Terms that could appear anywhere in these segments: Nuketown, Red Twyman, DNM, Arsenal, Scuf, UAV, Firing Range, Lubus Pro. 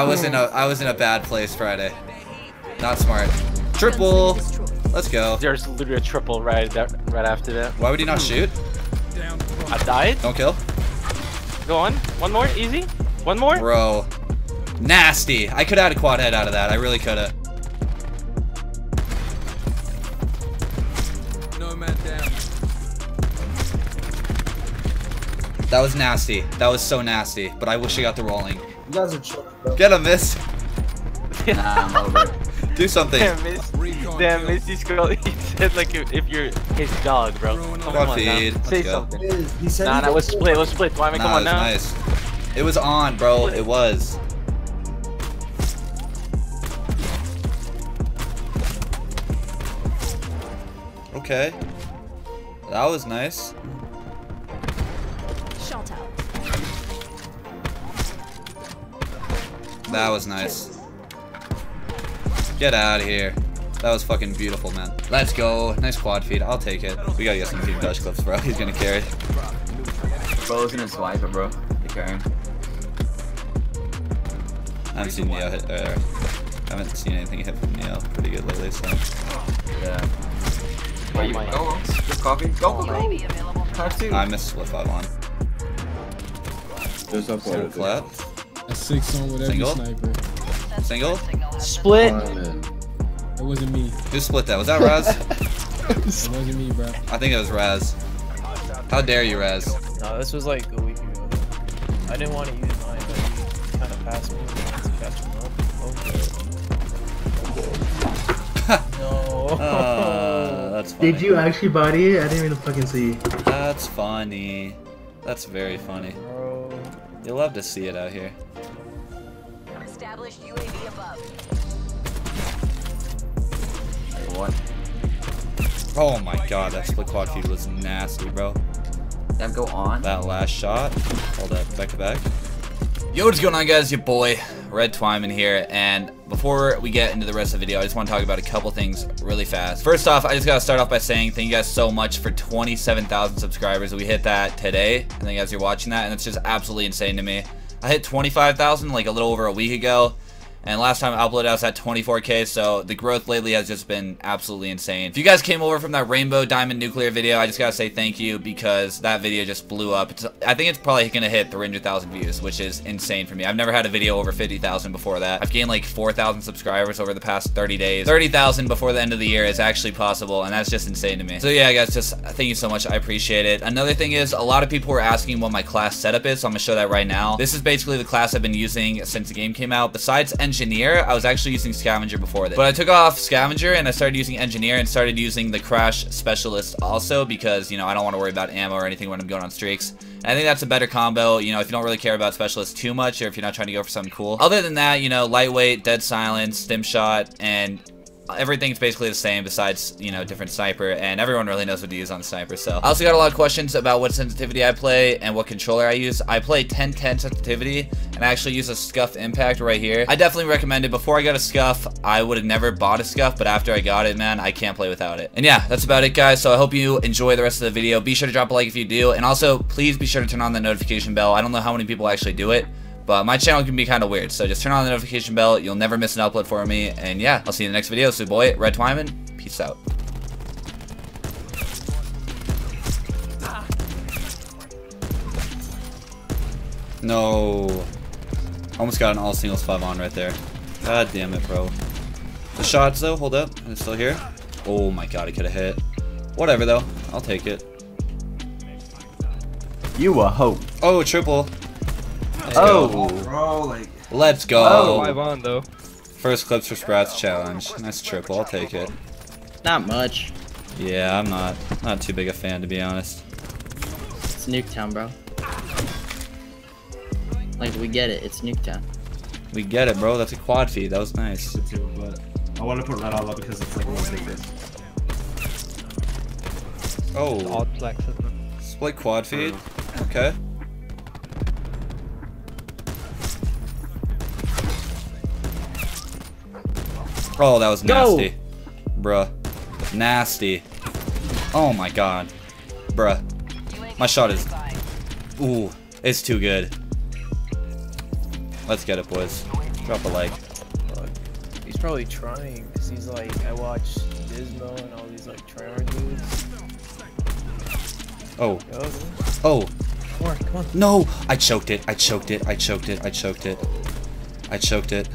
I was in a bad place Friday. Not smart. Triple. Let's go. There's literally a triple right after that. Why would you not shoot? I died. Don't kill. Go on. One more. Easy. One more. Bro. Nasty. I could have had a quad head out of that. I really could have. No man down. That was nasty. That was so nasty. But I wish I got the rolling. Get a miss. Nah, I'm over. Do something. Damn, Missy's girl. He said like if you're his dog, bro. Come on, say something. Nah, nah, let's split. Let's split. Why am I come on now? Nice. It was on, bro. It was. Okay. That was nice. Shot out. That was nice. Get out of here. That was fucking beautiful, man. Let's go. Nice quad feed. I'll take it. We gotta get some team touch clips, bro. He's gonna carry. Bro, he's gonna swipe it, bro. They carry him. I haven't seen Neo hit. I haven't seen anything hit from Neo. Pretty good lately, so. Yeah. Where you might go? Just coffee. Go, go. I missed what 5 on. There's up one. Flat. A 6 on whatever. Single? Sniper. Single? Split. It wasn't me. Who split that? Was that Raz? It wasn't me, bro. I think it was Raz. How dare you, Raz? No, this was like a week ago. I didn't want to use mine, but he kind of passed me. No. That's funny. Did you actually body it? I didn't even fucking see. That's funny. That's very funny. You love to see it out here. Established UAV above. What? Oh my god, that split quad feed was nasty, bro. Damn, go on. That last shot. Hold up, back to back. Yo, what's going on, guys? Your boy, Red Twyman here, and before we get into the rest of the video, I just want to talk about a couple things really fast. First off, I just got to start off by saying thank you guys so much for 27,000 subscribers. We hit that today. I think as you're watching that, and it's just absolutely insane to me. I hit 25,000 like a little over a week ago, and last time I uploaded I was at 24K, so the growth lately has just been absolutely insane. If you guys came over from that Rainbow Diamond Nuclear video, I just got to say thank you because that video just blew up. I think it's probably going to hit 300,000 views, which is insane for me. I've never had a video over 50,000 before that. I've gained like 4,000 subscribers over the past 30 days. 30,000 before the end of the year is actually possible, and that's just insane to me. So yeah, guys, just thank you so much. I appreciate it. Another thing is a lot of people were asking what my class setup is, so I'm going to show that right now. This is basically the class I've been using since the game came out. Besides Engineer, I was actually using Scavenger before this, but I took off Scavenger and I started using Engineer and started using the Crash Specialist also because, you know, I don't want to worry about ammo or anything when I'm going on streaks. And I think that's a better combo, you know, if you don't really care about Specialist too much or if you're not trying to go for something cool. Other than that, you know, Lightweight, Dead Silence, Stim Shot, and everything's basically the same besides, you know, different sniper, and everyone really knows what to use on sniper. So I also got a lot of questions about what sensitivity I play and what controller I use. I play 10/10 sensitivity, and I actually use a Scuf impact right here. I definitely recommend it. Before I got a Scuf, I would have never bought a Scuf, but after I got it, man, I can't play without it. And yeah, that's about it, guys. So I hope you enjoy the rest of the video. Be sure to drop a like if you do, and also please be sure to turn on the notification bell. I don't know how many people actually do it, but my channel can be kind of weird, so just turn on the notification bell. You'll never miss an upload for me, and yeah, I'll see you in the next video. So boy, Red Twyman, peace out. No. Almost got an all singles 5 on right there. God damn it, bro. The shots though, hold up, it's still here. Oh my god, it could have hit. Whatever though, I'll take it. You a hoe. Oh, triple. Let's go. Let's go. Oh, 5 on though. First clips for Sprats challenge. Nice triple. I'll take it. Not much. Yeah, I'm not too big a fan to be honest. It's Nuketown, bro. Like we get it. It's Nuketown. We get it, bro. That's a quad feed. That was nice. But I want to put Red all up because it's like one big bit. Oh. Odd flex. Split quad feed. Okay. Oh, that was nasty. Go. Bruh. Nasty. Oh my god. Bruh. My shot is... Ooh. It's too good. Let's get it, boys. Drop a like. Look, he's probably trying, because he's like, I watched Dismo and all these like tryhard dudes. Oh. Oh. Come on, come on. No! I choked it. I choked it. I choked it. I choked it. I choked it.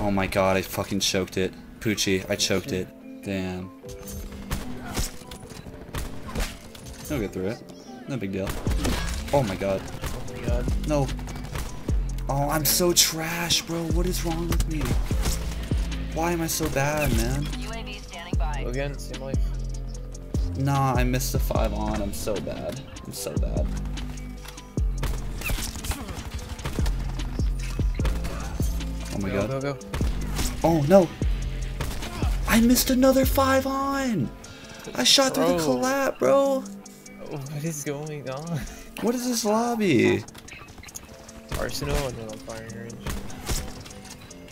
Oh my god, I fucking choked it. Poochie, I choked it. Damn. He'll get through it. No big deal. Oh my god. Oh my god. No. Oh, I'm so trash, bro. What is wrong with me? Why am I so bad, man? UAV standing by. Go again, same life. Nah, I missed the 5 on. I'm so bad. I'm so bad. Oh my god. Go, go, go. Oh no. I missed another 5 on. I shot through the collab, bro. What is going on? What is this lobby? Arsenal and then on firing range.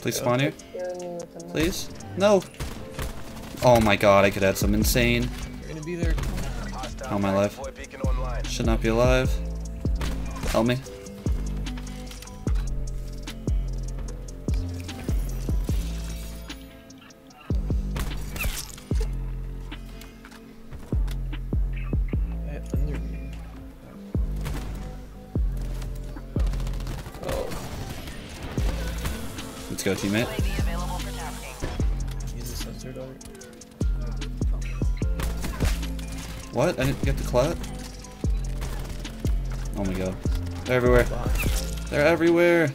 Please spawn here. Please? No. Oh my god, I could add some insane. You're gonna be there. How am I alive? Should not be alive. Help me. Let's go, teammate. Use the sensor, dog. What? I didn't get the clat? Oh my god. They're everywhere. They're everywhere.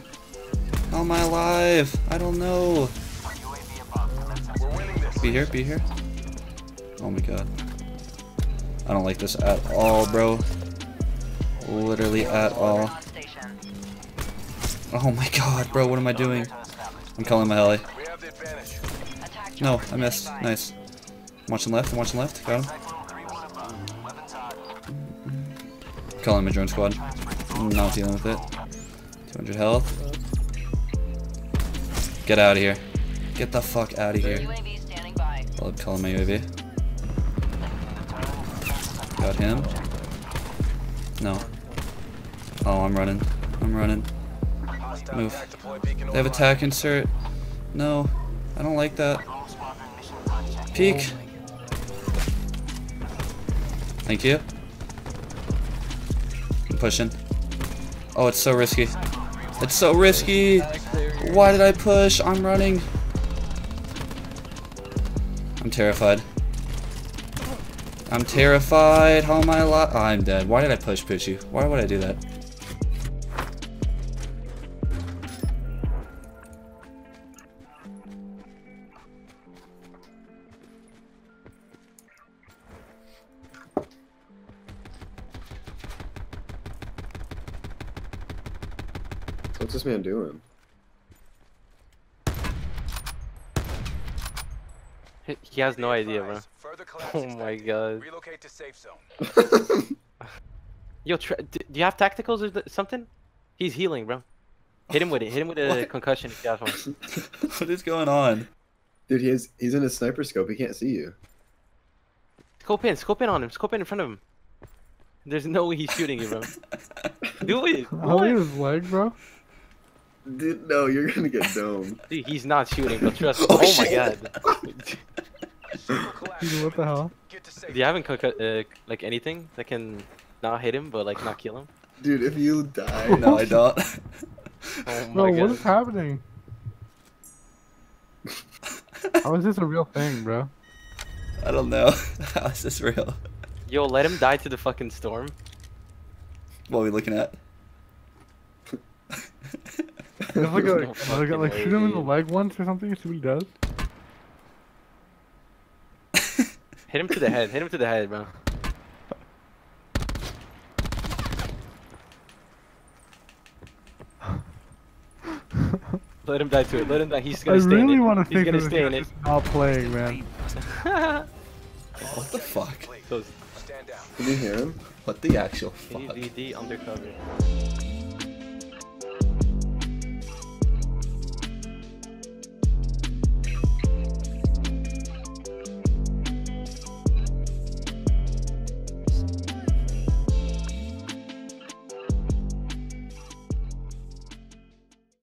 How am I alive? I don't know. Be here, be here. Oh my god. I don't like this at all, bro. Literally at all. Oh my god, bro, what am I doing? I'm calling my heli. No, I missed. Nice. I'm watching left, I'm watching left. Got him. I'm calling my drone squad. I'm not dealing with it. 200 health. Get out of here. Get the fuck out of here. I'm calling my UAV. Got him. No. Oh, I'm running. I'm running. Move. They have attack insert. No, I don't like that. Peek. Thank you. I'm pushing. Oh, it's so risky. It's so risky. Why did I push? I'm running. I'm terrified. I'm terrified. How am I alive? Oh, I'm dead. Why did I push, Poochie? Why would I do that? What's this man doing? He has no idea, bro. Oh my god. Relocate to safe zone. Yo, do you have tacticals or something? He's healing, bro. Hit him with it. Hit him with a concussion if you have one. What is going on? Dude, he's in a sniper scope. He can't see you. Scope in on him. Scope in front of him. There's no way he's shooting you, bro. Do it. Hold his leg, bro. Dude, no, you're gonna get domed. Dude, he's not shooting, but trust me. Oh my god. Dude, what the hell? Do you have like anything that can not hit him, but like not kill him? Dude, if you die... No, I don't. Oh my god. Bro, what is happening? How is this a real thing, bro? I don't know. How is this real? Yo, let him die to the fucking storm. What are we looking at? Like shoot him in the leg once or something, see what he does. Hit him to the head, hit him to the head, bro. Let him die to it, let him die, he's gonna stay in it. I really want to think that he's just not playing, man. What the fuck? Did you hear him? What the actual fuck? DD undercover.